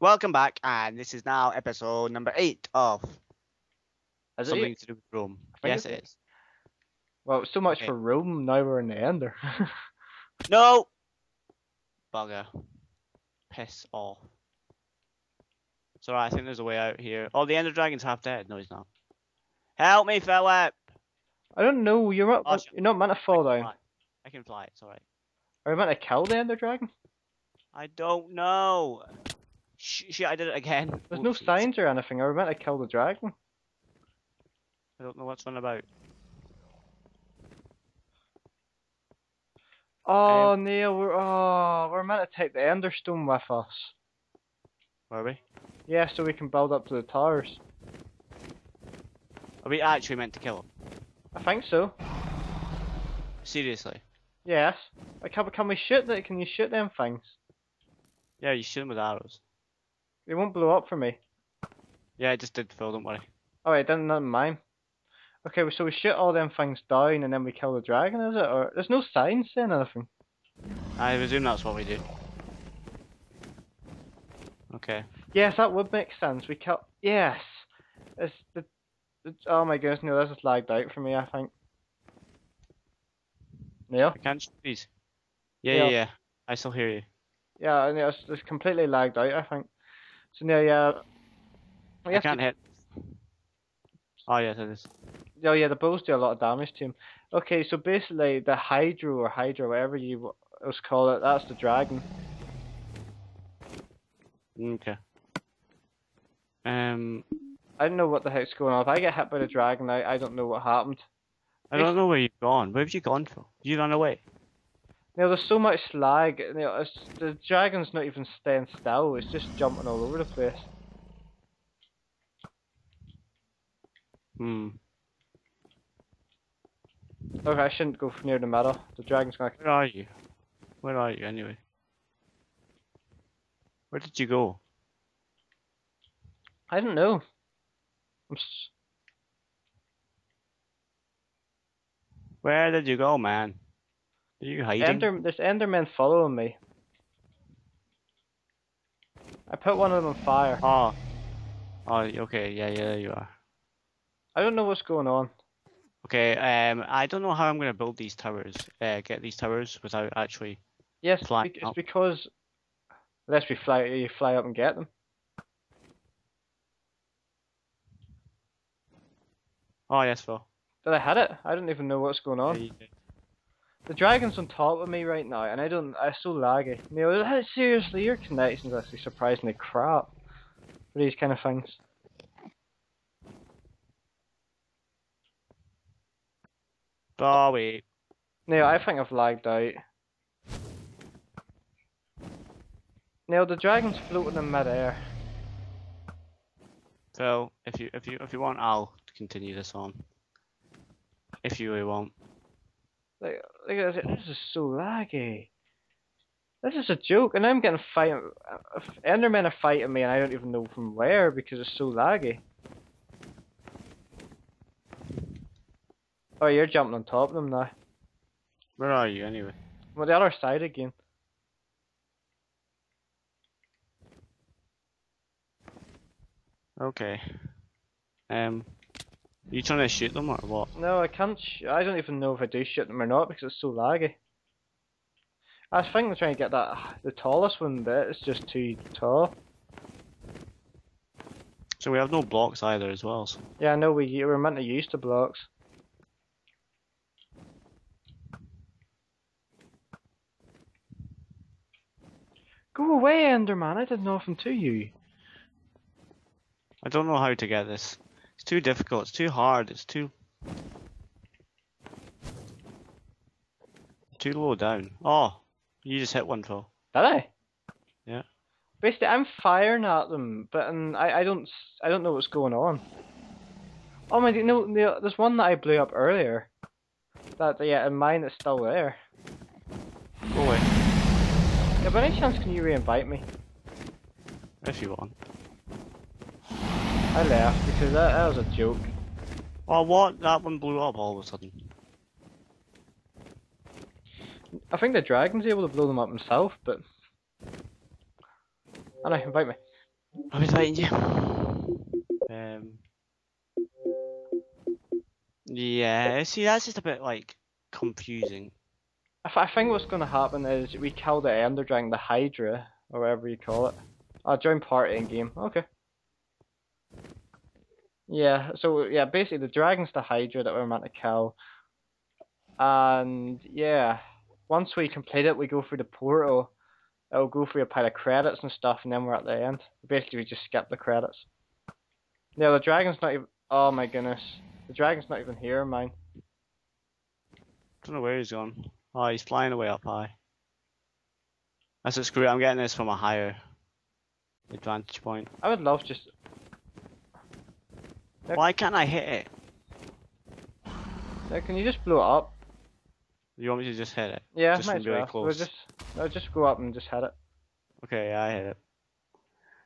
Welcome back, and this is now episode number 8 of something to do with Rome. Yes, it is. Well, so much for Rome. Now we're in the Ender. No, bugger, piss off. It's alright. I think there's a way out here. Oh, the Ender Dragon's half dead. No, he's not. Help me, Philip. I don't know. You're not meant to fall down. I can fly. It's alright. Are you meant to kill the Ender Dragon? I don't know. Shit, I did it again. There's no signs or anything. Are we meant to kill the dragon? I don't know what's on about. Oh, Neil, we're meant to take the Enderstone with us. Were we? Yeah, so we can build up to the towers. Are we actually meant to kill him? I think so. Seriously? Yes. Like, can you shoot them things? Yeah, you shoot them with arrows. It won't blow up for me. Yeah, it just did, Phil, don't worry. Oh, it didn't mine. Okay, so we shoot all them things down and then we kill the dragon, is it? Or there's no sign saying anything. I presume that's what we do. Okay. Yes, that would make sense. We kill. Yes. It's the. Oh my goodness, Neil, this is lagged out for me, I think. Neil? I can't, please. Yeah, Neil. Yeah. I still hear you. Yeah, Neil, it's completely lagged out, I think. So Neil, yeah. I can't hit. Oh yes, it is. Oh yeah, the bows do a lot of damage to him. Okay, so basically the Hydra, whatever you was call it, that's the dragon. Okay. I don't know what the heck's going on. If I get hit by the dragon, I don't know what happened. I don't know where you've gone. Where have you gone from? You ran away. Now there's so much lag. You know, the dragon's not even staying still. It's just jumping all over the place. Okay, I shouldn't go near the middle. The dragon's gonna. Where are you? Where are you anyway? Where did you go? I don't know. Where did you go, man? Are you hiding? There's Endermen following me. I put one of them on fire. Oh. Oh, okay. Yeah, there you are. I don't know what's going on. Okay, I don't know how I'm going to build these towers, get these towers without actually flying up. It's because, unless you fly up and get them. Oh yes, Phil. Did I hit it? I don't even know what's going on. Yeah, you did. The dragon's on top of me right now, and I'm so laggy. Neil, seriously, your connection's actually surprisingly crap for these kind of things. Oh wait. Neil, I think I've lagged out. Neil, the dragon's floating in midair. Phil, if you want, I'll continue this on. If you really want. Like I said, this is so laggy. This is a joke, and I'm getting fighting. Endermen are fighting me, and I don't even know from where because it's so laggy. Oh, you're jumping on top of them now. Where are you anyway? I'm on the other side again. Okay. Are you trying to shoot them or what? No, I can't. I don't even know if I do shoot them or not because it's so laggy. I think I'm trying to get the tallest one, but it's just too tall. So we have no blocks either, as well. So. Yeah, I know we're meant to use the blocks. Go away, Enderman, I did nothing to you. I don't know how to get this. It's too difficult, it's too hard, it's too low down. Oh, you just hit one, Phil. Did I? Yeah. Basically, I'm firing at them, but I don't know what's going on. Oh my, no, there's one that I blew up earlier. And mine is still there. Go away. Yeah, by any chance can you re-invite me? If you want. I left because that was a joke. Oh what? That one blew up all of a sudden. I think the dragon's able to blow them up himself, but... Oh no, invite me. I'll be fighting you. Yeah, see, that's just a bit, like, confusing. I think what's going to happen is we kill the Ender Dragon, the Hydra, or whatever you call it. I'll join party in game. Okay. Yeah, so, yeah, basically the dragon's the Hydra that we're meant to kill. And, yeah, once we complete it, we go through the portal. It'll go through a pile of credits and stuff, and then we're at the end. Basically, we just skip the credits. Yeah, the dragon's not even... Oh, my goodness. The dragon's not even here, mine. I don't know where he's gone. Oh, he's flying away up high. That's a screw. I'm getting this from a higher advantage point. I would love just... Why can't I hit it? Now, can you just blow it up? You want me to just hit it? Yeah, just might as well. Close. I'll just go up and just hit it. Okay, yeah, I hit it.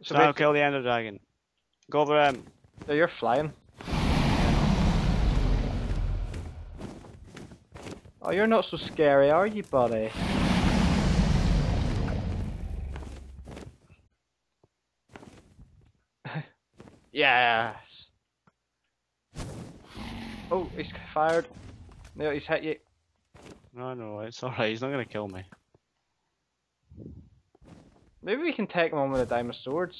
So now kill the Ender Dragon. Go over him. Yeah, you're flying. Oh, you're not so scary, are you, buddy? Yes! Oh, he's fired. No, he's hit you. No, it's alright, he's not gonna kill me. Maybe we can take him on with a diamond swords.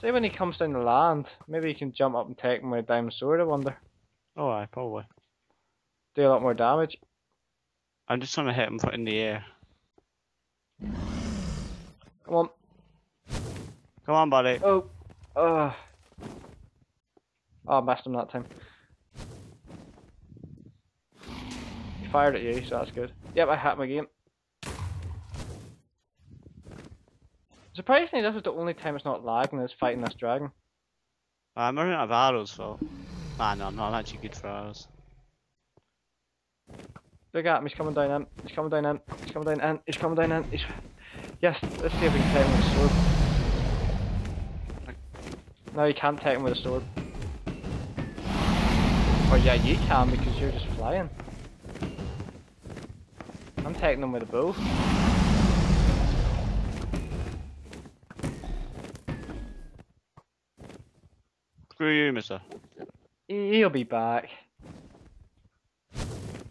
Say when he comes down the land, maybe you can jump up and take him with a diamond sword, I wonder. Oh, aye, probably. Do a lot more damage. I'm just trying to hit him in the air. Come on. Come on, buddy. Oh. Ugh. Oh, I missed him that time. He fired at you, so that's good. Yep, I hit him again. Surprisingly, this is the only time it's not lagging, it's fighting this dragon. I'm running out of arrows, though. Ah, no, I'm not actually good for arrows. Look at him, he's coming down in. He's coming down in. He's coming down in. He's coming down in. He's... Yes, let's see if we can take him with a sword. No, you can't take him with a sword. Or yeah, you can, because you're just flying. I'm taking them with a bow. Screw you, mister. He'll be back.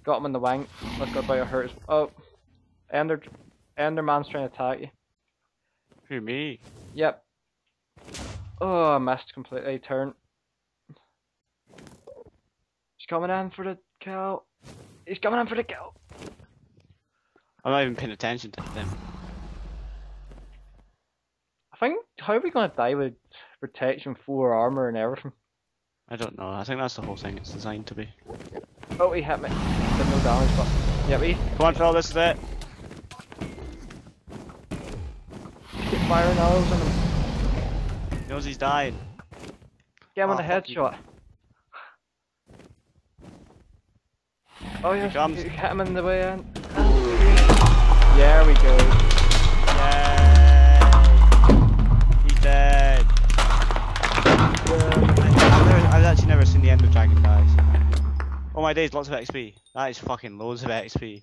Got him in the wing. Let's go about to hurt his... Oh. Enderman's trying to attack you. Who, me? Yep. Oh, I missed completely. Turn. Coming in for the kill. He's coming in for the kill. I'm not even paying attention to them. I think, how are we going to die with protection, full armor and everything? I don't know, I think that's the whole thing it's designed to be. Oh, he hit me. Did no damage, but... Yeah, we... Come on, fella, this is it. Keep firing arrows on him. He knows he's dying. Get him on the headshot. Oh, yeah, you hit him in the way in. There we go. Yay! He's dead. I've actually never seen the Ender Dragon die. Oh my days, lots of XP. That is fucking loads of XP.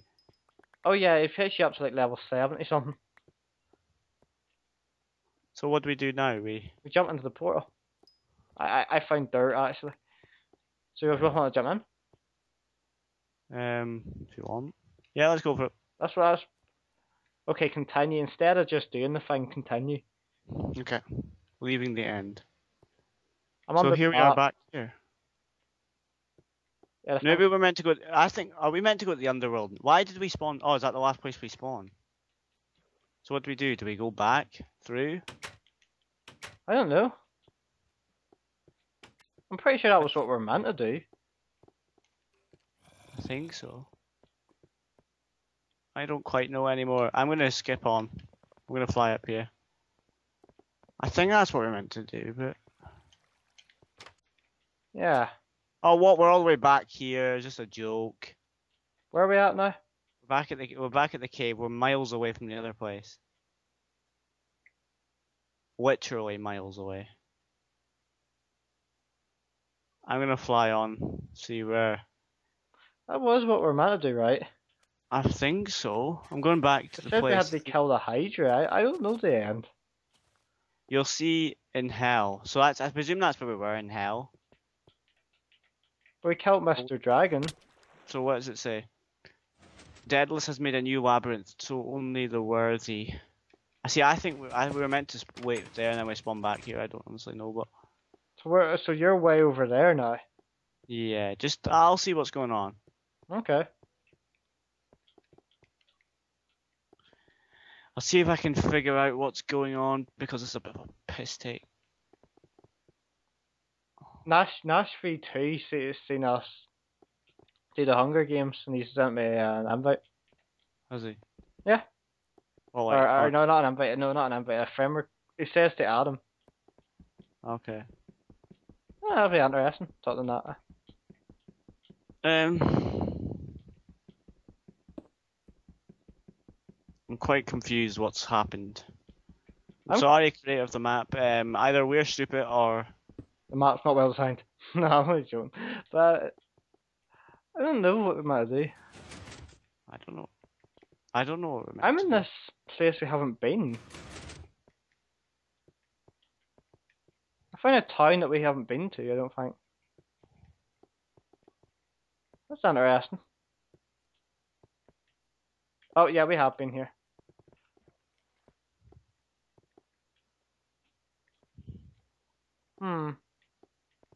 Oh yeah, it takes you up to like level 70 something. So what do we do now? We jump into the portal. I found dirt actually. So if you want to jump in? If you want. Yeah, let's go for it. That's what I was... Okay, continue. Instead of just doing the thing, continue. Okay. Leaving the end. So here we are back here. Yeah, maybe we're meant to go... I think... Are we meant to go to the underworld? Why did we spawn... Oh, is that the last place we spawn? So what do we do? Do we go back? Through? I don't know. I'm pretty sure that was what we're meant to do. I think so. I don't quite know anymore. I'm gonna skip on. I'm gonna fly up here. I think that's what we're meant to do, but... Yeah. Oh, what? We're all the way back here. It's just a joke. Where are we at now? We're back at the cave. We're miles away from the other place. Literally miles away. I'm gonna fly on. See where... That was what we're meant to do, right? I think so. I'm going back to the place. They had to kill the Hydra. I don't know the end. You'll see in hell. So that's, I presume that's where we were, in hell. We killed Mr. Dragon. So what does it say? Daedalus has made a new labyrinth, so only the worthy. See, I think we were meant to wait there and then we spawn back here. I don't honestly know, but... So, so you're way over there now? Yeah, just... I'll see what's going on. Okay. I'll see if I can figure out what's going on, because it's a bit of a piss take. Nash V2 has seen us do the Hunger Games, and he sent me an invite. Has he? Yeah. Well, like, or no, not an invite. No, not an invite. A friend. He says to Adam. Okay. Oh, that'll be interesting. Talking that. I'm quite confused what's happened. I'm sorry, creator of the map. Either we're stupid or the map's not well designed. No, I'm only joking. But I don't know what we might do. I don't know. I don't know what we might do. I'm in this place we haven't been. I found a town that we haven't been to, I don't think. That's interesting. Oh yeah, we have been here. Hmm.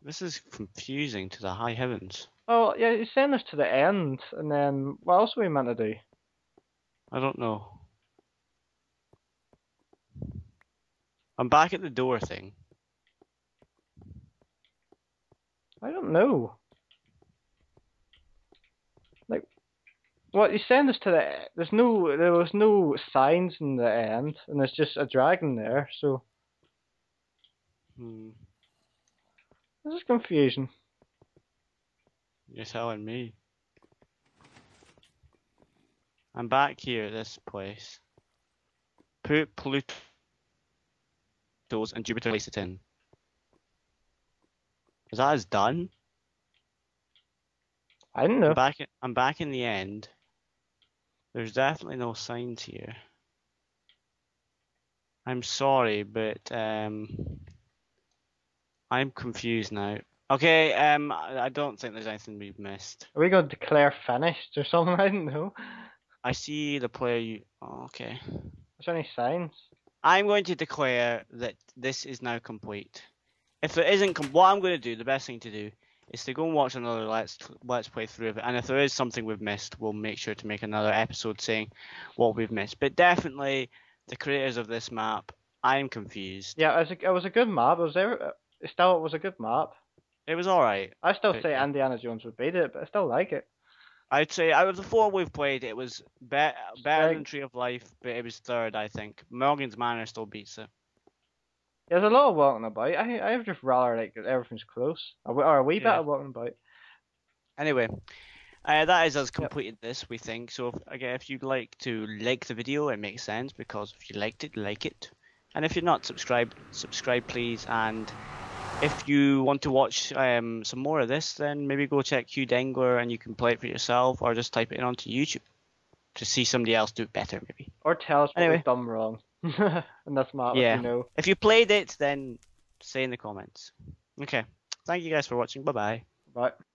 This is confusing to the high heavens. Oh yeah, you send us to the end, and then what else were we meant to do? I don't know. I'm back at the door thing. I don't know. Like, what you send us to the? There was no signs in the end, and there's just a dragon there. So. Hmm. This is confusion. You're telling me. I'm back here at this place. Put Pluto's and Jupiter place it in. Is that as done? I don't know. I'm back in the end. There's definitely no signs here. I'm sorry, but I'm confused now. Okay, I don't think there's anything we've missed. Are we going to declare finished or something? I don't know. I see the player okay. Is there any signs? I'm going to declare that this is now complete. If there isn't, what I'm going to do, the best thing to do, is to go and watch another let's play through of it. And if there is something we've missed, we'll make sure to make another episode saying what we've missed. But definitely, the creators of this map, I'm confused. Yeah, it was a good map. Still, it was a good map. It was alright. I still say Indiana Jones would beat it, but I still like it. I'd say out of the four we've played, it was better than Tree of Life, but it was third, I think. Morgan's Manor still beats it. There's a lot of walking about. I just rather like everything's close. Or a wee bit of walking about. Anyway, that is us completed this, we think. So again, if you'd like to like the video, it makes sense because if you liked it, like it. And if you're not subscribed, subscribe please. And if you want to watch some more of this, then maybe go check Hugh Dengler and you can play it for yourself, or just type it in onto YouTube to see somebody else do it better, maybe. Or tell us what we've done wrong. And that's not what you know. If you played it, then say in the comments. Okay. Thank you guys for watching. Bye-bye. Bye.